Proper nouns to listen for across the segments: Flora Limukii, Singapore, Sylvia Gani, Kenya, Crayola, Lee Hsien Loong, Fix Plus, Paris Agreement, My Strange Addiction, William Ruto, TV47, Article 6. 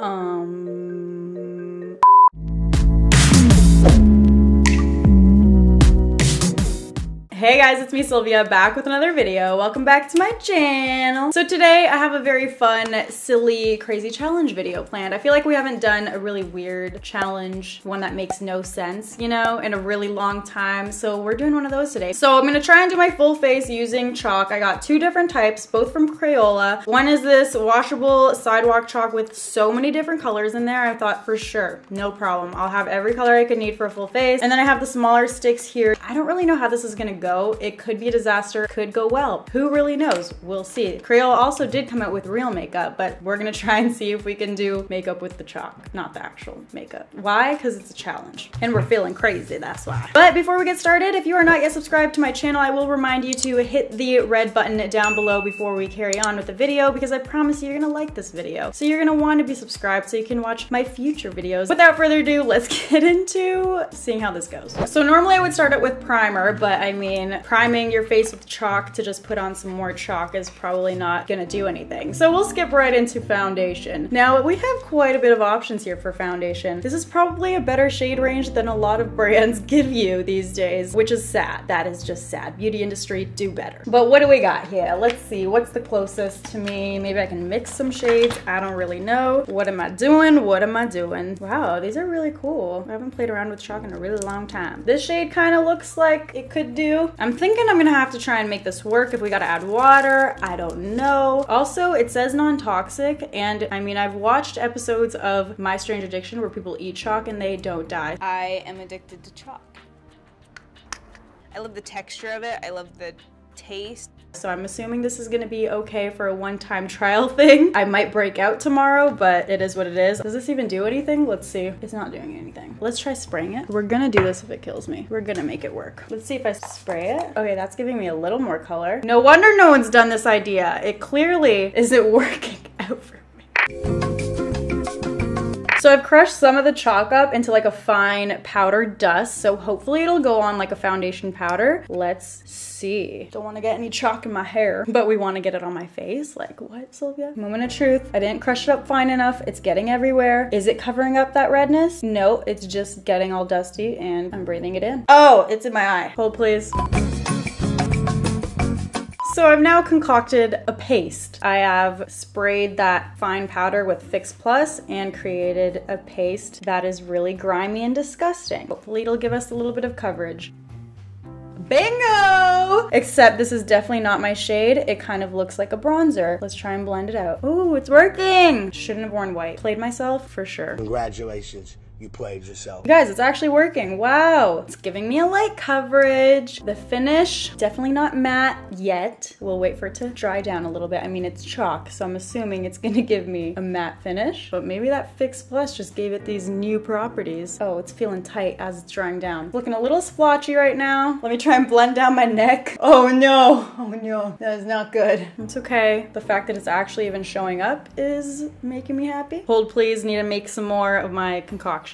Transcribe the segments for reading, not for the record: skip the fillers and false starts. Hey guys, it's me Sylvia, back with another video. Welcome back to my channel. So today I have a very fun, silly, crazy challenge video planned. I feel like we haven't done a really weird challenge, one that makes no sense, you know, in a really long time. So we're doing one of those today. So I'm gonna try and do my full face using chalk. I got two different types, both from Crayola. One is this washable sidewalk chalk with so many different colors in there. I thought for sure, no problem. I'll have every color I could need for a full face. And then I have the smaller sticks here. I don't really know how this is gonna go. It could be a disaster, could go well. Who really knows? We'll see. Crayola also did come out with real makeup, but we're gonna try and see if we can do makeup with the chalk, not the actual makeup. Why? Because it's a challenge and we're feeling crazy, that's why. But before we get started, if you are not yet subscribed to my channel, I will remind you to hit the red button down below before we carry on with the video, because I promise you're gonna like this video. So you're gonna want to be subscribed so you can watch my future videos. Without further ado, let's get into seeing how this goes. So normally I would start it with primer, but I mean, priming your face with chalk to just put on some more chalk is probably not gonna do anything. So we'll skip right into foundation. Now, we have quite a bit of options here for foundation. This is probably a better shade range than a lot of brands give you these days, which is sad. That is just sad. Beauty industry, do better. But what do we got here? Let's see, what's the closest to me? Maybe I can mix some shades. I don't really know. What am I doing? What am I doing? Wow, these are really cool. I haven't played around with chalk in a really long time. This shade kind of looks like it could do. I'm thinking I'm gonna have to try and make this work. If we gotta add water, I don't know. Also, it says non-toxic, and I mean, I've watched episodes of My Strange Addiction where people eat chalk and they don't die. I am addicted to chalk. I love the texture of it. I love the taste. So I'm assuming this is gonna be okay for a one-time trial thing. I might break out tomorrow, but it is what it is. Does this even do anything? Let's see. It's not doing anything. Let's try spraying it. We're gonna do this if it kills me. We're gonna make it work. Let's see if I spray it. Okay, that's giving me a little more color. No wonder no one's done this idea. It clearly isn't working out for me. So I've crushed some of the chalk up into like a fine powder dust, so hopefully it'll go on like a foundation powder. Let's see. Don't want to get any chalk in my hair, but we want to get it on my face. Like what, Sylvia? Moment of truth. I didn't crush it up fine enough. It's getting everywhere. Is it covering up that redness? No, it's just getting all dusty and I'm breathing it in. Oh, it's in my eye. Hold please. So I've now concocted a paste. I have sprayed that fine powder with Fix Plus and created a paste that is really grimy and disgusting. Hopefully it'll give us a little bit of coverage. Bingo! Except this is definitely not my shade. It kind of looks like a bronzer. Let's try and blend it out. Ooh, it's working! Shouldn't have worn white. Played myself for sure. Congratulations. You played yourself. You guys, it's actually working. Wow. It's giving me a light coverage. The finish, definitely not matte yet. We'll wait for it to dry down a little bit. I mean, it's chalk, so I'm assuming it's gonna give me a matte finish, but maybe that Fix Plus just gave it these new properties. Oh, it's feeling tight as it's drying down. Looking a little splotchy right now. Let me try and blend down my neck. Oh no, oh no, that is not good. It's okay. The fact that it's actually even showing up is making me happy. Hold please, need to make some more of my concoction.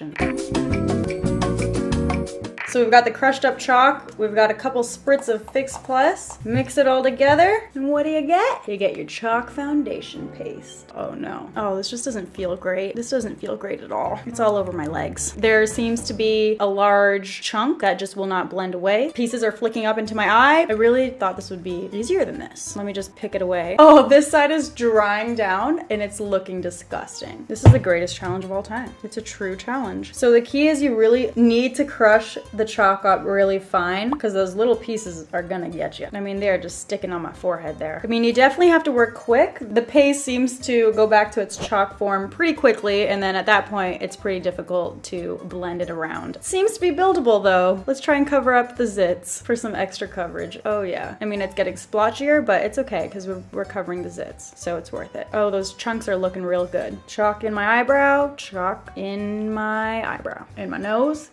So we've got the crushed up chalk, we've got a couple spritz of Fix Plus, mix it all together, and what do you get? You get your chalk foundation paste. Oh no. Oh, this just doesn't feel great. This doesn't feel great at all. It's all over my legs. There seems to be a large chunk that just will not blend away. Pieces are flicking up into my eye. I really thought this would be easier than this. Let me just pick it away. Oh, this side is drying down and it's looking disgusting. This is the greatest challenge of all time. It's a true challenge. So the key is you really need to crush the chalk up really fine, because those little pieces are gonna get you. I mean, they're just sticking on my forehead there. I mean, you definitely have to work quick. The paste seems to go back to its chalk form pretty quickly, and then at that point, it's pretty difficult to blend it around. Seems to be buildable though. Let's try and cover up the zits for some extra coverage. Oh yeah. I mean, it's getting splotchier, but it's okay, because we're covering the zits, so it's worth it. Oh, those chunks are looking real good. Chalk in my eyebrow, chalk in my eyebrow, in my nose.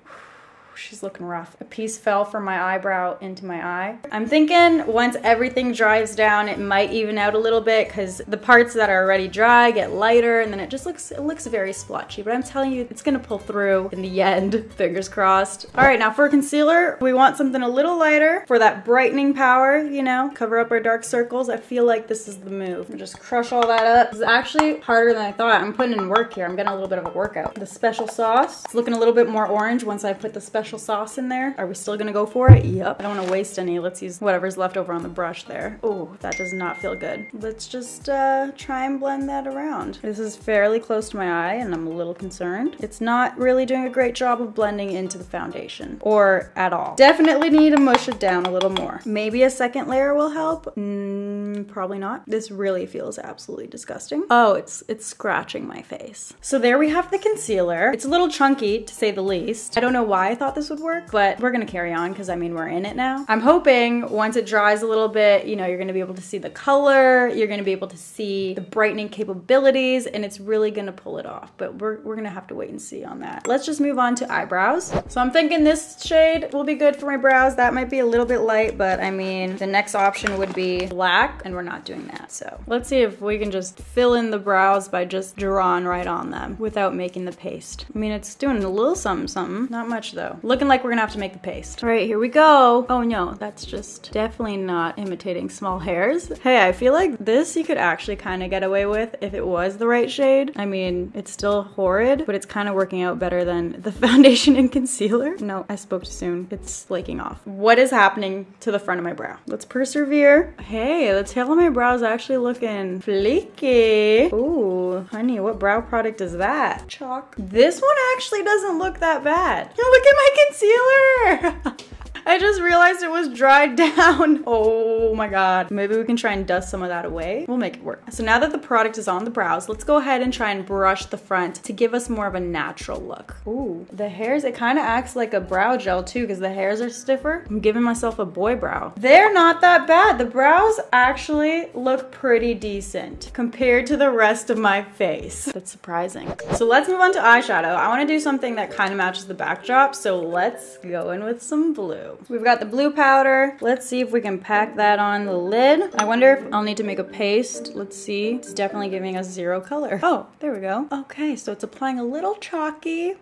she's looking rough. A piece fell from my eyebrow into my eye. I'm thinking once everything dries down, it might even out a little bit because the parts that are already dry get lighter, and then it just looks very splotchy, but I'm telling you, it's gonna pull through in the end, fingers crossed. All right, now for concealer, we want something a little lighter for that brightening power, you know, cover up our dark circles. I feel like this is the move. I'll just crush all that up. This is actually harder than I thought. I'm putting in work here. I'm getting a little bit of a workout. The special sauce, it's looking a little bit more orange once I put the special sauce in there. Are we still gonna go for it? Yep. I don't wanna waste any. Let's use whatever's left over on the brush there. Oh, that does not feel good. Let's just try and blend that around. This is fairly close to my eye and I'm a little concerned. It's not really doing a great job of blending into the foundation or at all. Definitely need to mush it down a little more. Maybe a second layer will help. Probably not. This really feels absolutely disgusting. Oh, it's scratching my face. So there we have the concealer. It's a little chunky to say the least. I don't know why I thought this would work, but we're gonna carry on because I mean, we're in it now. I'm hoping once it dries a little bit, you know, you're gonna be able to see the color, you're gonna be able to see the brightening capabilities, and it's really gonna pull it off, but we're gonna have to wait and see on that. Let's just move on to eyebrows. So I'm thinking this shade will be good for my brows. That might be a little bit light, but I mean, the next option would be black, and we're not doing that. So let's see if we can just fill in the brows by just drawing right on them without making the paste. I mean, it's doing a little something something, not much though. Looking like we're gonna have to make the paste. All right, here we go. Oh no, that's just definitely not imitating small hairs. Hey, I feel like this you could actually kind of get away with if it was the right shade. I mean, it's still horrid, but it's kind of working out better than the foundation and concealer. No, I spoke too soon. It's flaking off. What is happening to the front of my brow? Let's persevere. Hey, the tail of my brow is actually looking flaky. Ooh, honey, what brow product is that? Chalk. This one actually doesn't look that bad. Look at my concealer. I just realized it was dried down. Oh my God. Maybe we can try and dust some of that away. We'll make it work. So now that the product is on the brows, let's go ahead and try and brush the front to give us more of a natural look. Ooh, the hairs, it kind of acts like a brow gel too because the hairs are stiffer. I'm giving myself a boy brow. They're not that bad. The brows actually look pretty decent compared to the rest of my face. That's surprising. So let's move on to eyeshadow. I want to do something that kind of matches the backdrop. So let's go in with some blue. We've got the blue powder. Let's see if we can pack that on the lid. I wonder if I'll need to make a paste. Let's see. It's definitely giving us zero color. Oh, there we go. Okay, so it's applying a little chalky.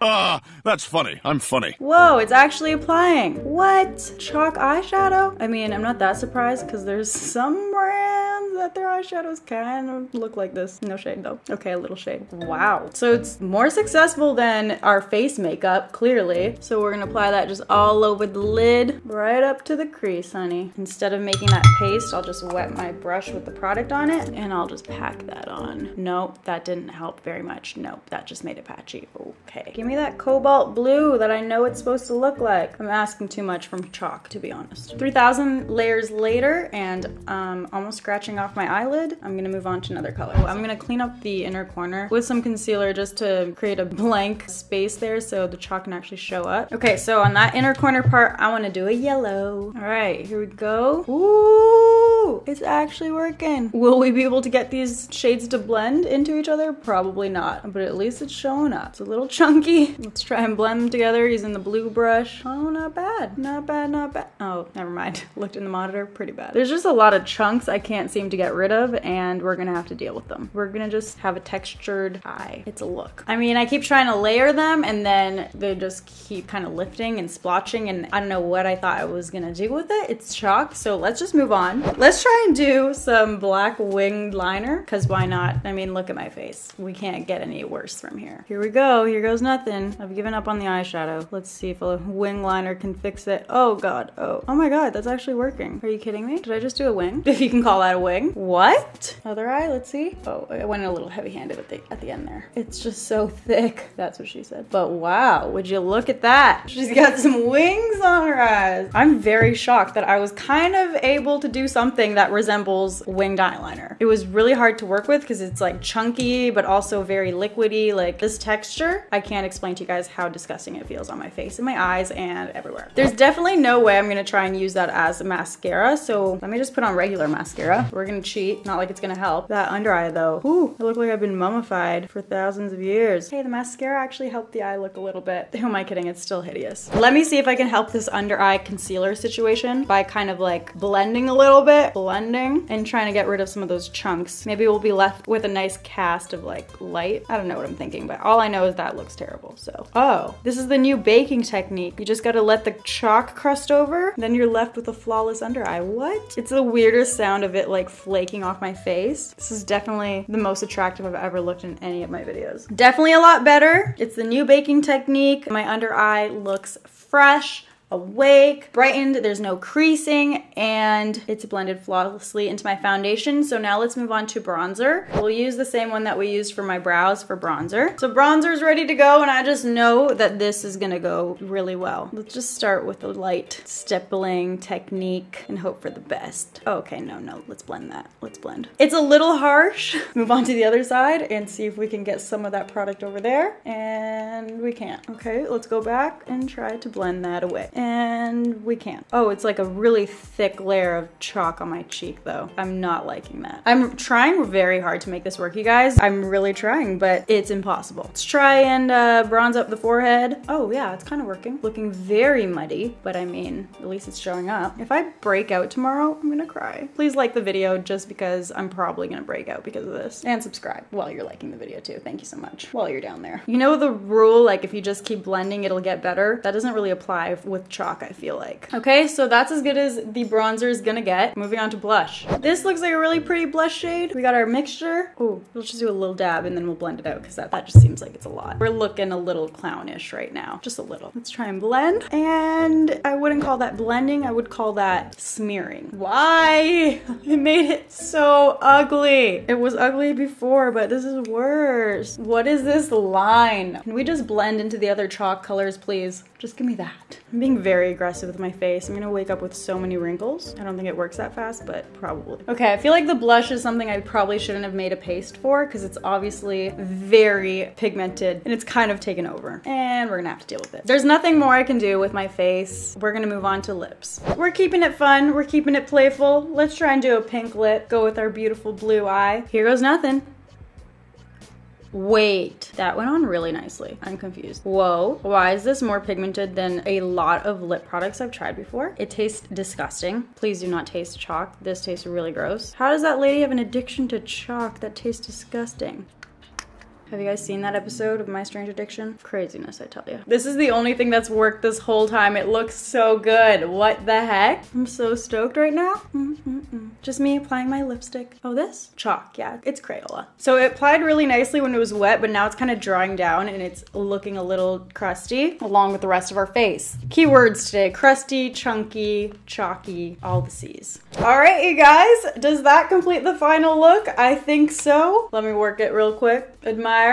Ah, that's funny. I'm funny. Whoa, it's actually applying. What? Chalk eyeshadow? I mean, I'm not that surprised because there's some brands that their eyeshadows kind of look like this. No shade though. Okay, a little shade. Wow. So it's more successful than our face makeup, clearly. So we're gonna apply that just all over the lid, right up to the crease, honey. Instead of making that paste, I'll just wet my brush with the product on it and I'll just pack that on. Nope, that didn't help very much. Nope, that just made it patchy. Okay. Give me that cobalt blue that I know it's supposed to look like. I'm asking too much from chalk, to be honest. 3,000 layers later and almost scratching off my eyelid, I'm gonna move on to another color. I'm gonna clean up the inner corner with some concealer just to create a blank space there so the chalk can actually show up. Okay, so on that inner corner part, I wanna do a yellow. All right, here we go. Ooh, it's actually working. Will we be able to get these shades to blend into each other? Probably not, but at least it's showing up. It's a little chunky. Let's try and blend them together using the blue brush. Oh, not bad, not bad, not bad. Oh, never mind. Looked in the monitor, pretty bad. There's just a lot of chunks I can't seem to get rid of and we're gonna have to deal with them. We're gonna just have a textured eye. It's a look. I mean, I keep trying to layer them and then they just keep kind of lifting and splotching and I don't know what I thought I was gonna do with it. It's chalk, so let's just move on. Let's try and do some black winged liner because why not? I mean, look at my face. We can't get any worse from here. Here we go, here goes nothing. I've given up on the eyeshadow. Let's see if a wing liner can fix it. Oh God, oh my God, that's actually working. Are you kidding me? Did I just do a wing? If you can call that a wing. What? Other eye, let's see. Oh, I went in a little heavy-handed at the end there. It's just so thick. That's what she said. But wow, would you look at that? She's got some wings on her eyes. I'm very shocked that I was kind of able to do something that resembles winged eyeliner. It was really hard to work with because it's like chunky, but also very liquidy. Like this texture, I can't explain to you guys how disgusting it feels on my face and my eyes and everywhere. There's definitely no way I'm gonna try and use that as a mascara, so let me just put on regular mascara. We're gonna gonna cheat. Not like it's gonna help. That under eye though, ooh, I look like I've been mummified for thousands of years. Hey, the mascara actually helped the eye look a little bit. Who am I kidding? It's still hideous. Let me see if I can help this under eye concealer situation by kind of like blending a little bit, and trying to get rid of some of those chunks. Maybe we'll be left with a nice cast of like light. I don't know what I'm thinking, but all I know is that looks terrible, so. Oh, this is the new baking technique. You just gotta let the chalk crust over, then you're left with a flawless under eye. What? It's the weirdest sound of it like flaking off my face. This is definitely the most attractive I've ever looked in any of my videos. Definitely a lot better. It's the new baking technique. My under eye looks fresh, awake, brightened, there's no creasing, and it's blended flawlessly into my foundation. So now let's move on to bronzer. We'll use the same one that we used for my brows for bronzer. So bronzer is ready to go, and I just know that this is gonna go really well. Let's just start with a light stippling technique and hope for the best. Oh, okay, no, let's blend that. Let's blend. It's a little harsh. Move on to the other side and see if we can get some of that product over there, and we can't. Okay, let's go back and try to blend that away. And we can't. Oh, it's like a really thick layer of chalk on my cheek though. I'm not liking that. I'm trying very hard to make this work, you guys. I'm really trying, but it's impossible. Let's try and bronze up the forehead. Oh yeah, it's kind of working. Looking very muddy, but I mean, at least it's showing up. If I break out tomorrow, I'm gonna cry. Please like the video just because I'm probably gonna break out because of this. And subscribe while you're liking the video too. Thank you so much while you're down there. You know the rule, like if you just keep blending, it'll get better? That doesn't really apply with chalk, I feel like. Okay, so that's as good as the bronzer is gonna get. Moving on to blush. This looks like a really pretty blush shade. We got our mixture. Oh, we'll just do a little dab and then we'll blend it out because that just seems like it's a lot. We're looking a little clownish right now. Just a little. Let's try and blend. And I wouldn't call that blending. I would call that smearing. Why? It made it so ugly. It was ugly before, but this is worse. What is this line? Can we just blend into the other chalk colors, please? Just give me that. I'm being very aggressive with my face. I'm gonna wake up with so many wrinkles. I don't think it works that fast, but probably. Okay, I feel like the blush is something I probably shouldn't have made a paste for because it's obviously very pigmented and it's kind of taken over. And we're gonna have to deal with it. There's nothing more I can do with my face. We're gonna move on to lips. We're keeping it fun. We're keeping it playful. Let's try and do a pink lip. Go with our beautiful blue eye. Here goes nothing. Wait, that went on really nicely. I'm confused. Whoa, why is this more pigmented than a lot of lip products I've tried before? It tastes disgusting. Please do not taste chalk. This tastes really gross. How does that lady have an addiction to chalk? That tastes disgusting. Have you guys seen that episode of My Strange Addiction? Craziness, I tell you. This is the only thing that's worked this whole time. It looks so good. What the heck? I'm so stoked right now. Just me applying my lipstick. Oh, this? Chalk, yeah. It's Crayola. So it applied really nicely when it was wet, but now it's kind of drying down and it's looking a little crusty along with the rest of our face. Keywords today: crusty, chunky, chalky, all the C's. All right, you guys. Does that complete the final look? I think so. Let me work it real quick. Admire.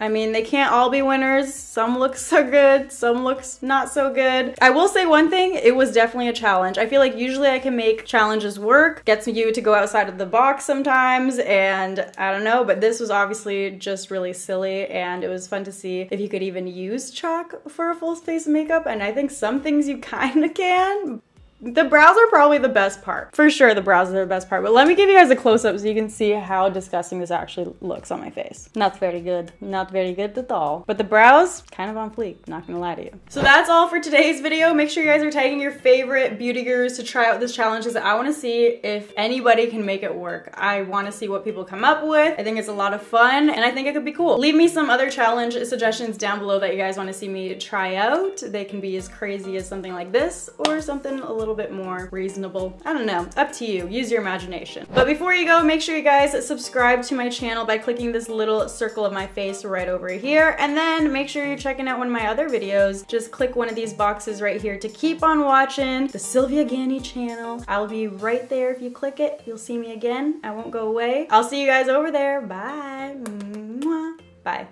I mean, they can't all be winners. Some look so good, some looks not so good. I will say one thing, it was definitely a challenge. I feel like usually I can make challenges work, gets you to go outside of the box sometimes, and I don't know, but this was obviously just really silly, and it was fun to see if you could even use chalk for a full face of makeup, and I think some things you kinda can. The brows are probably the best part. For sure, the brows are the best part, but let me give you guys a close-up so you can see how disgusting this actually looks on my face. Not very good. Not very good at all. But the brows, kind of on fleek, not gonna lie to you. So that's all for today's video. Make sure you guys are tagging your favorite beauty gurus to try out this challenge because I wanna see if anybody can make it work. I wanna see what people come up with. I think it's a lot of fun, and I think it could be cool. Leave me some other challenge suggestions down below that you guys wanna see me try out. They can be as crazy as something like this or something a little bit more reasonable. I don't know, up to you, use your imagination. But before you go, make sure you guys subscribe to my channel by clicking this little circle of my face right over here, and then make sure you're checking out one of my other videos. Just click one of these boxes right here to keep on watching the Sylvia Gani channel. I'll be right there. If you click it, you'll see me again. I won't go away. I'll see you guys over there. Bye. Mwah. Bye.